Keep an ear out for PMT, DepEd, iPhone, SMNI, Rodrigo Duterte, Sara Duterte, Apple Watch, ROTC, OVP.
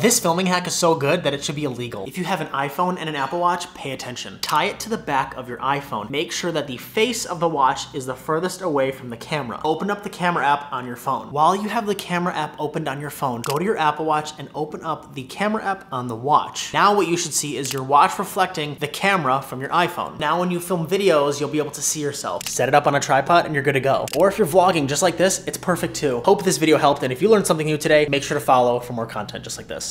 This filming hack is so good that it should be illegal. If you have an iPhone and an Apple Watch, pay attention. Tie it to the back of your iPhone. Make sure that the face of the watch is the furthest away from the camera. Open up the camera app on your phone. While you have the camera app opened on your phone, go to your Apple Watch and open up the camera app on the watch. Now what you should see is your watch reflecting the camera from your iPhone. Now when you film videos, you'll be able to see yourself. Set it up on a tripod and you're good to go. Or if you're vlogging just like this, it's perfect too. Hope this video helped, and if you learned something new today, make sure to follow for more content just like this.